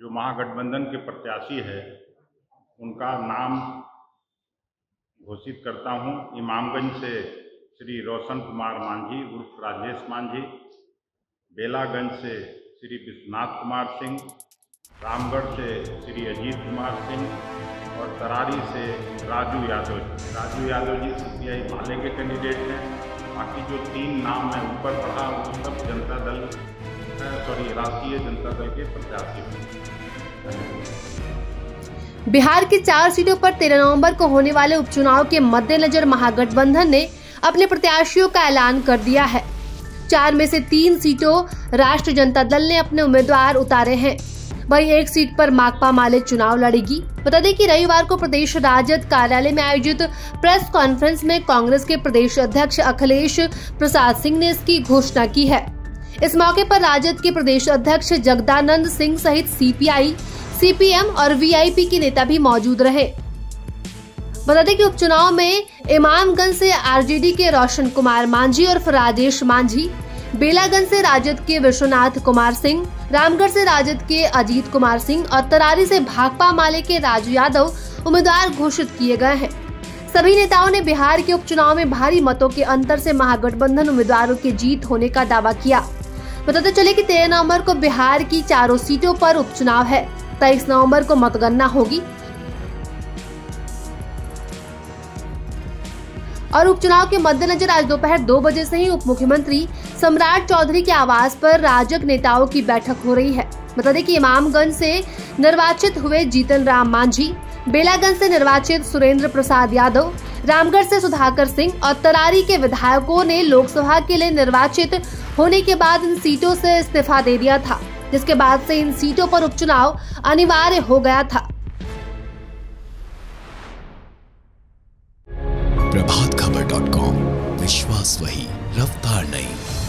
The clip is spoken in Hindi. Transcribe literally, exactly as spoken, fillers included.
जो महागठबंधन के प्रत्याशी है उनका नाम घोषित करता हूं। इमामगंज से श्री रोशन कुमार मांझी उर्फ राजेश मांझी, बेलागंज से श्री विश्वनाथ कुमार सिंह, रामगढ़ से श्री अजीत कुमार सिंह और तरारी से Raju Yadav ji. Raju Yadav ji C P I Male के कैंडिडेट हैं। बाकी जो तीन नाम मैं ऊपर पढ़ा वो सब जनता दल सॉरी राष्ट्रीय जनता दल के प्रत्याशी हैं। बिहार की चार सीटों पर तेरह नवंबर को होने वाले उपचुनाव के मद्देनजर महागठबंधन ने अपने प्रत्याशियों का ऐलान कर दिया है। चार में से तीन सीटों राष्ट्रीय जनता दल ने अपने उम्मीदवार उतारे हैं, वहीं एक सीट पर माकपा माले चुनाव लड़ेगी। बता दें कि रविवार को प्रदेश राजद कार्यालय में आयोजित प्रेस कॉन्फ्रेंस में कांग्रेस के प्रदेश अध्यक्ष अखिलेश प्रसाद सिंह ने इसकी घोषणा की है। इस मौके पर राजद के प्रदेश अध्यक्ष जगदानंद सिंह सहित सीपीआई, सीपीएम और वीआईपी के नेता भी मौजूद रहे। बता दें कि उपचुनाव में इमामगंज से आरजेडी के रोशन कुमार मांझी और राजेश मांझी, बेलागंज से राजद के विश्वनाथ कुमार सिंह, रामगढ़ से राजद के अजीत कुमार सिंह और तरारी से भाकपा माले के राजू यादव उम्मीदवार घोषित किए गए हैं। सभी नेताओं ने बिहार के उपचुनाव में भारी मतों के अंतर से महागठबंधन उम्मीदवारों के जीत होने का दावा किया। बताते चले कि तेरह नवम्बर को बिहार की चारों सीटों पर उपचुनाव है। तेईस नवंबर को मतगणना होगी और उपचुनाव के मद्देनजर आज दोपहर दो बजे से ही उप मुख्यमंत्री सम्राट चौधरी के आवास पर राजग नेताओं की बैठक हो रही है। बता दें कि इमामगंज से निर्वाचित हुए जीतन राम मांझी, बेलागंज से निर्वाचित सुरेंद्र प्रसाद यादव, रामगढ़ से सुधाकर सिंह और तरारी के विधायकों ने लोकसभा के लिए निर्वाचित होने के बाद इन सीटों से इस्तीफा दे दिया था, जिसके बाद से इन सीटों पर उपचुनाव अनिवार्य हो गया था। प्रभात खबर डॉट कॉम, विश्वास वही, रफ्तार नहीं।